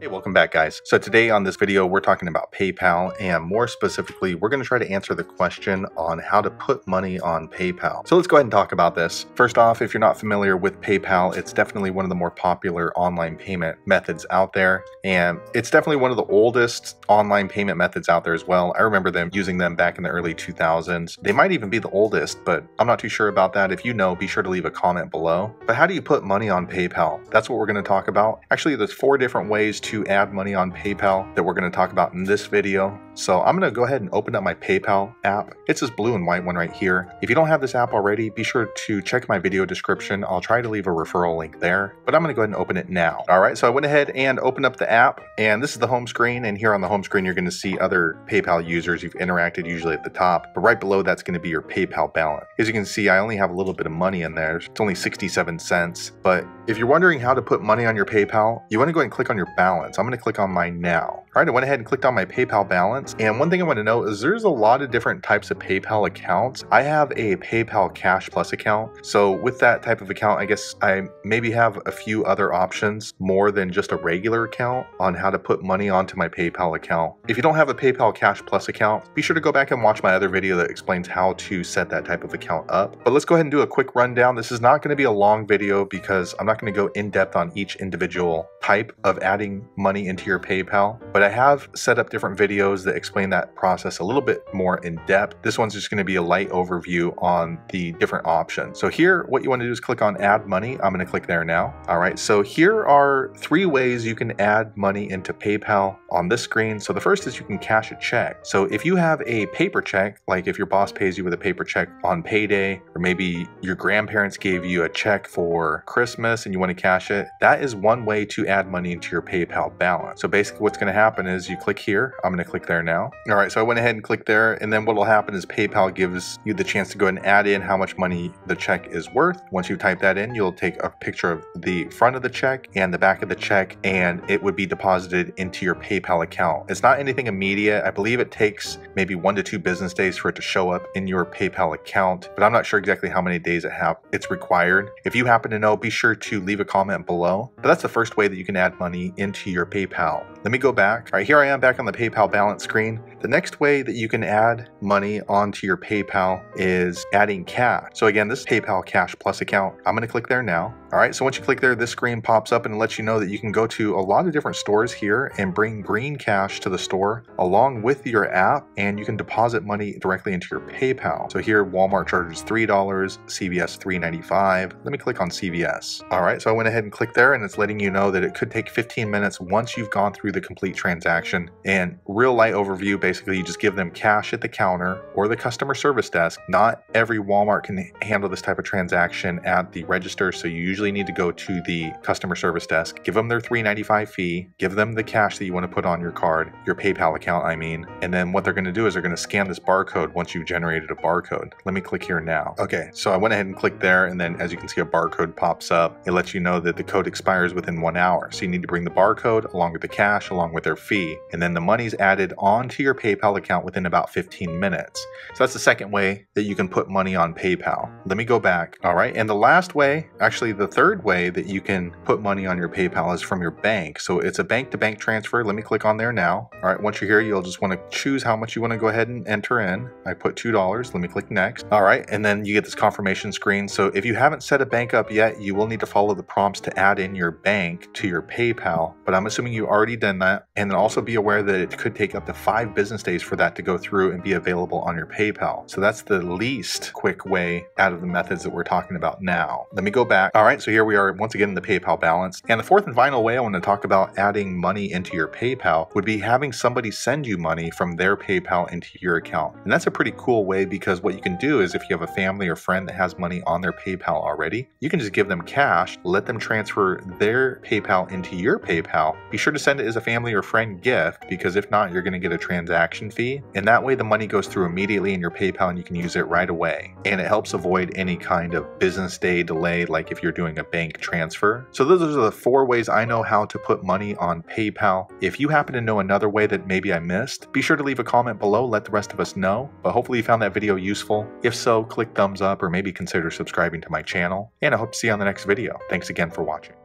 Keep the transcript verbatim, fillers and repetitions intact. Hey, welcome back, guys. So today on this video, we're talking about PayPal, and more specifically, we're going to try to answer the question on how to put money on PayPal. So let's go ahead and talk about this. First off, if you're not familiar with PayPal, it's definitely one of the more popular online payment methods out there, and it's definitely one of the oldest online payment methods out there as well. I remember them using them back in the early two thousands. They might even be the oldest, but I'm not too sure about that. If you know, be sure to leave a comment below. But how do you put money on PayPal? That's what we're going to talk about. Actually, there's four different ways to to add money on PayPal that we're going to talk about in this video. So I'm going to go ahead and open up my PayPal app. It's this blue and white one right here. If you don't have this app already, be sure to check my video description. I'll try to leave a referral link there, but I'm going to go ahead and open it now. All right, so I went ahead and opened up the app, and this is the home screen. And here on the home screen, you're going to see other PayPal users you've interacted, usually at the top, but right below that's going to be your PayPal balance. As you can see, I only have a little bit of money in there. It's only sixty-seven cents. But if you're wondering how to put money on your PayPal, you want to go ahead and click on your balance. I'm going to click on mine now. All right, I went ahead and clicked on my PayPal balance. And one thing I want to know is there's a lot of different types of PayPal accounts. I have a PayPal Cash Plus account. So with that type of account, I guess I maybe have a few other options more than just a regular account on how to put money onto my PayPal account. If you don't have a PayPal Cash Plus account, be sure to go back and watch my other video that explains how to set that type of account up. But let's go ahead and do a quick rundown. This is not going to be a long video because I'm not going to go in depth on each individual type of adding money into your PayPal, but I have set up different videos that explain that process a little bit more in depth. This one's just going to be a light overview on the different options. So here, what you want to do is click on add money. I'm going to click there now. All right, so here are three ways you can add money into PayPal on this screen. So the first is you can cash a check. So if you have a paper check, like if your boss pays you with a paper check on payday, or maybe your grandparents gave you a check for Christmas and you want to cash it, that is one way to add money into your PayPal balance. So basically what's going to happen is you click here. I'm going to click there now. All right, so I went ahead and clicked there, and then what will happen is PayPal gives you the chance to go ahead and add in how much money the check is worth. Once you type that in, you'll take a picture of the front of the check and the back of the check, and it would be deposited into your PayPal account. It's not anything immediate. I believe it takes maybe one to two business days for it to show up in your PayPal account, but I'm not sure exactly how many days it have it's required. If you happen to know, be sure to leave a comment below. But that's the first way that you can add money into to your PayPal. Let me go back. All right, here I am back on the PayPal balance screen. The next way that you can add money onto your PayPal is adding cash. So again, this is PayPal Cash Plus account. I'm going to click there now. All right, so once you click there, this screen pops up and lets you know that you can go to a lot of different stores here and bring green cash to the store along with your app, and you can deposit money directly into your PayPal. So here, Walmart charges three dollars, C V S three ninety-five. Let me click on C V S. All right, so I went ahead and clicked there, and it's letting you know that it could take fifteen minutes once you've gone through the complete transaction. And real light overview, basically, you just give them cash at the counter or the customer service desk. Not every Walmart can handle this type of transaction at the register, so you usually need to go to the customer service desk, give them their three ninety-five fee, give them the cash that you want to put on your card, your PayPal account, I mean, and then what they're going to do is they're going to scan this barcode once you've generated a barcode. Let me click here now. Okay, so I went ahead and clicked there, and then as you can see, a barcode pops up. It lets you know that the code expires within one hour, so you need to bring the barcode along with the cash, along with their fee, and then the money's added onto your PayPal account within about fifteen minutes. So that's the second way that you can put money on PayPal. Let me go back. All right, and the last way, actually the third way that you can put money on your PayPal is from your bank. So it's a bank-to-bank transfer. Let me click on there now. All right, once you're here, you'll just want to choose how much you want to go ahead and enter in. I put two dollars. Let me click next. All right, and then you get this confirmation screen. So if you haven't set a bank up yet, you will need to follow the prompts to add in your bank to your PayPal, but I'm assuming you've already done that. And then also be aware that it could take up to five business days for that to go through and be available on your PayPal. So that's the least quick way out of the methods that we're talking about now. Let me go back. All right, so here we are once again in the PayPal balance. And the fourth and final way I want to talk about adding money into your PayPal would be having somebody send you money from their PayPal into your account. And that's a pretty cool way, because what you can do is if you have a family or friend that has money on their PayPal already, you can just give them cash, let them transfer their PayPal into your PayPal. Be sure to send it as a family or friend gift, because if not, you're going to get a transaction fee. And that way the money goes through immediately in your PayPal and you can use it right away. And it helps avoid any kind of business day delay, like if you're doing a bank transfer. So those are the four ways I know how to put money on PayPal. If you happen to know another way that maybe I missed, be sure to leave a comment below, let the rest of us know. But hopefully you found that video useful. If so, click thumbs up or maybe consider subscribing to my channel. And I hope to see you on the next video. Thanks again for watching.